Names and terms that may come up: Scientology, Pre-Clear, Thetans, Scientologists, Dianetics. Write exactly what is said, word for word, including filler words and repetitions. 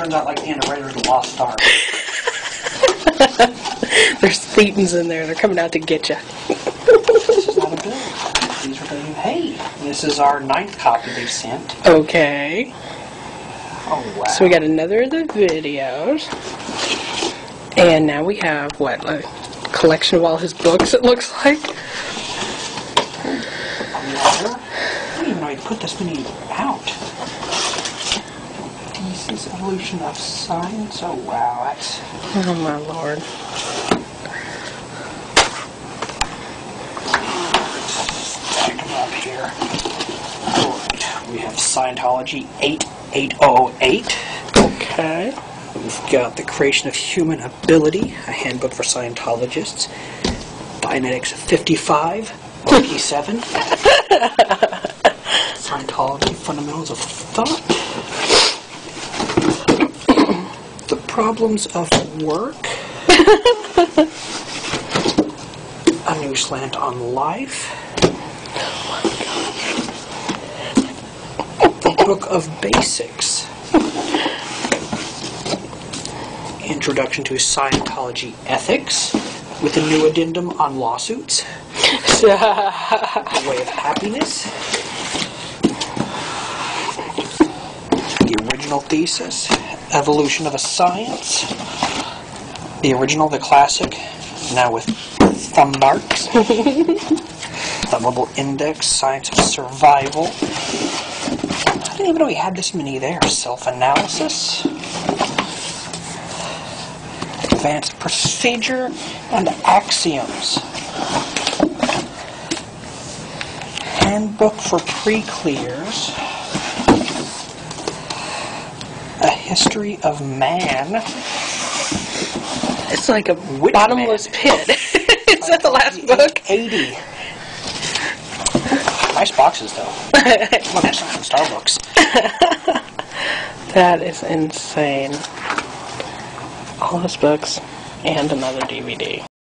turns out like being the Raiders of the Lost Ark. There's Thetans in there. They're coming out to get you. This is not a bill. These are the new hay. This is our ninth copy they sent. Okay. Oh, wow. So we got another of the videos. And now we have, what, a collection of all his books, it looks like? I didn't even know he put this many out. Thesis, Evolution of Science. Oh, wow. That's... Oh, my Lord. Stack them up here. All right. We have Scientology eight eight oh eight. Okay. We've got The Creation of Human Ability, a handbook for Scientologists. Dianetics fifty-five, fifty-seven. Scientology, Fundamentals of Thought. The Problems of Work. A New Slant on Life. Oh my God. The Book of Basics. Introduction to Scientology Ethics, with a new addendum on lawsuits. The Way of Happiness. The Original Thesis, Evolution of a Science. The original, the classic, now with thumb marks. Thumbable Index, Science of Survival. I didn't even know we had this many there. Self-Analysis. Advanced Procedure and Axioms. Handbook for Pre-Clears. A History of Man. It's like a Whitman. Bottomless pit. Is that the last book? eighty. Nice boxes, though. Look, it's from Starbucks. That is insane. All his books, and another D V D.